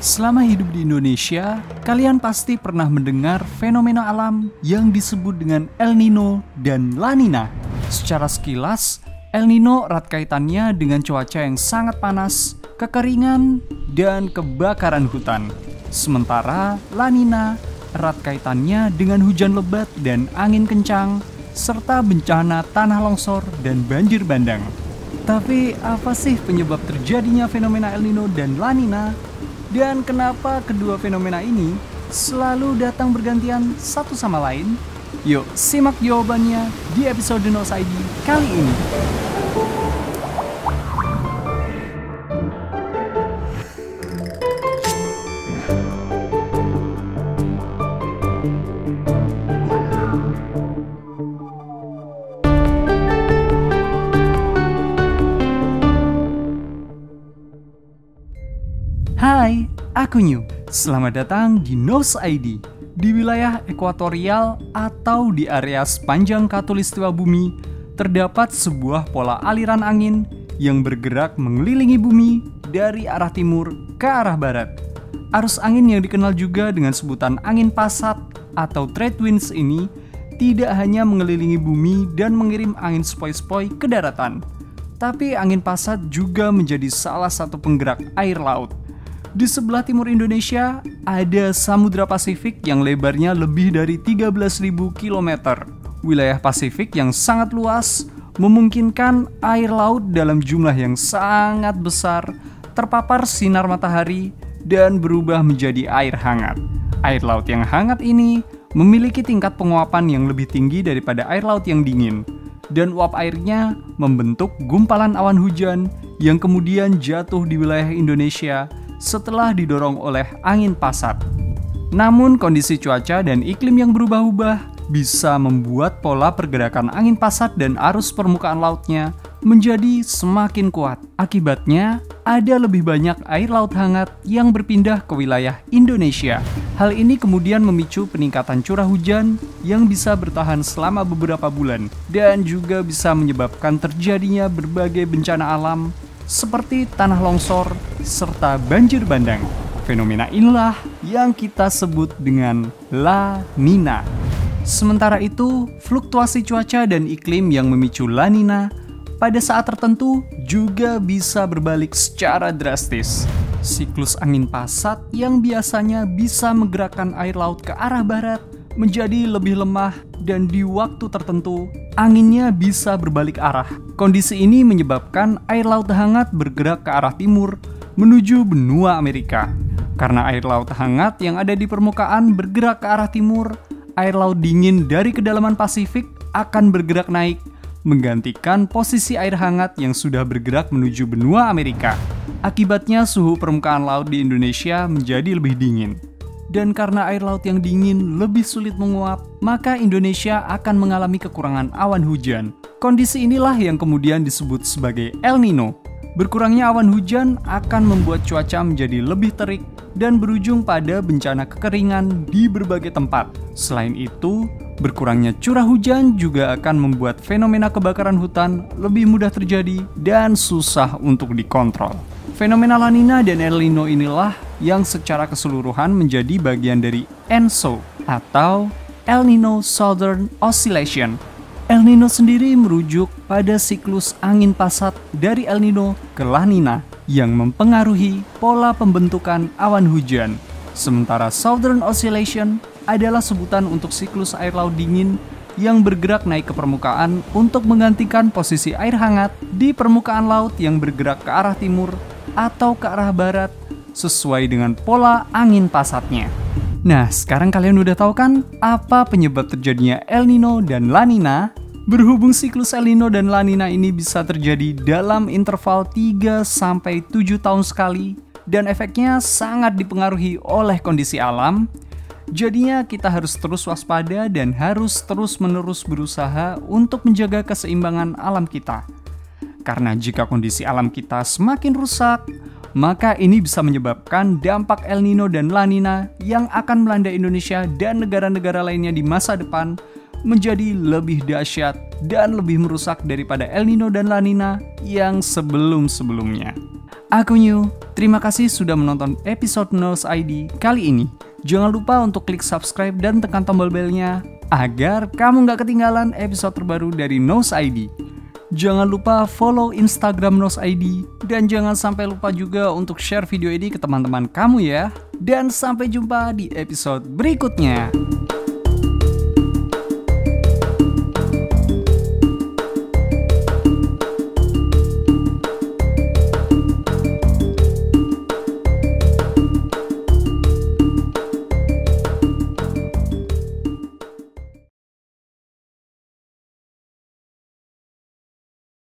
Selama hidup di Indonesia, kalian pasti pernah mendengar fenomena alam yang disebut dengan El Niño dan La Niña. Secara sekilas, El Niño erat kaitannya dengan cuaca yang sangat panas, kekeringan, dan kebakaran hutan. Sementara La Niña erat kaitannya dengan hujan lebat dan angin kencang, serta bencana tanah longsor dan banjir bandang. Tapi apa sih penyebab terjadinya fenomena El Niño dan La Niña? Dan kenapa kedua fenomena ini selalu datang bergantian satu sama lain? Yuk simak jawabannya di episode Nous ID kali ini. Hai, aku Nyu. Selamat datang di Nous ID. Di wilayah ekuatorial atau di area sepanjang katulistiwa bumi, terdapat sebuah pola aliran angin yang bergerak mengelilingi bumi dari arah timur ke arah barat. Arus angin yang dikenal juga dengan sebutan angin pasat atau trade winds ini tidak hanya mengelilingi bumi dan mengirim angin sepoi-sepoi ke daratan, tapi angin pasat juga menjadi salah satu penggerak air laut. Di sebelah timur Indonesia, ada Samudra Pasifik yang lebarnya lebih dari 13.000 km. Wilayah Pasifik yang sangat luas memungkinkan air laut dalam jumlah yang sangat besar terpapar sinar matahari dan berubah menjadi air hangat. Air laut yang hangat ini memiliki tingkat penguapan yang lebih tinggi daripada air laut yang dingin, dan uap airnya membentuk gumpalan awan hujan yang kemudian jatuh di wilayah Indonesia setelah didorong oleh angin pasat. Namun kondisi cuaca dan iklim yang berubah-ubah bisa membuat pola pergerakan angin pasat dan arus permukaan lautnya menjadi semakin kuat. Akibatnya, ada lebih banyak air laut hangat yang berpindah ke wilayah Indonesia. Hal ini kemudian memicu peningkatan curah hujan yang bisa bertahan selama beberapa bulan dan juga bisa menyebabkan terjadinya berbagai bencana alam seperti tanah longsor serta banjir bandang. Fenomena inilah yang kita sebut dengan La Niña. Sementara itu, fluktuasi cuaca dan iklim yang memicu La Niña pada saat tertentu juga bisa berbalik secara drastis. Siklus angin pasat yang biasanya bisa menggerakkan air laut ke arah barat menjadi lebih lemah, dan di waktu tertentu anginnya bisa berbalik arah. Kondisi ini menyebabkan air laut hangat bergerak ke arah timur menuju benua Amerika. Karena air laut hangat yang ada di permukaan bergerak ke arah timur, air laut dingin dari kedalaman Pasifik akan bergerak naik, menggantikan posisi air hangat yang sudah bergerak menuju benua Amerika. Akibatnya suhu permukaan laut di Indonesia menjadi lebih dingin. Dan karena air laut yang dingin lebih sulit menguap, maka Indonesia akan mengalami kekurangan awan hujan. Kondisi inilah yang kemudian disebut sebagai El Niño. Berkurangnya awan hujan akan membuat cuaca menjadi lebih terik dan berujung pada bencana kekeringan di berbagai tempat. Selain itu, berkurangnya curah hujan juga akan membuat fenomena kebakaran hutan lebih mudah terjadi dan susah untuk dikontrol. Fenomena La Niña dan El Niño inilah yang secara keseluruhan menjadi bagian dari ENSO atau El Niño Southern Oscillation. El Niño sendiri merujuk pada siklus angin pasat dari El Niño ke La Niña yang mempengaruhi pola pembentukan awan hujan. Sementara Southern Oscillation adalah sebutan untuk siklus air laut dingin yang bergerak naik ke permukaan untuk menggantikan posisi air hangat di permukaan laut yang bergerak ke arah timur atau ke arah barat sesuai dengan pola angin pasatnya. Nah, sekarang kalian udah tahu kan apa penyebab terjadinya El Niño dan La Niña? Berhubung siklus El Niño dan La Niña ini bisa terjadi dalam interval 3-7 tahun sekali dan efeknya sangat dipengaruhi oleh kondisi alam, jadinya kita harus terus waspada dan harus terus-menerus berusaha untuk menjaga keseimbangan alam kita. Karena jika kondisi alam kita semakin rusak, maka ini bisa menyebabkan dampak El Niño dan La Niña yang akan melanda Indonesia dan negara-negara lainnya di masa depan menjadi lebih dahsyat dan lebih merusak daripada El Niño dan La Niña yang sebelum-sebelumnya. Aku Nyu, terima kasih sudah menonton episode Nous ID kali ini. Jangan lupa untuk klik subscribe dan tekan tombol belnya agar kamu nggak ketinggalan episode terbaru dari Nous ID. Jangan lupa follow Instagram Nous ID dan jangan sampai lupa juga untuk share video ini ke teman-teman kamu ya. Dan sampai jumpa di episode berikutnya.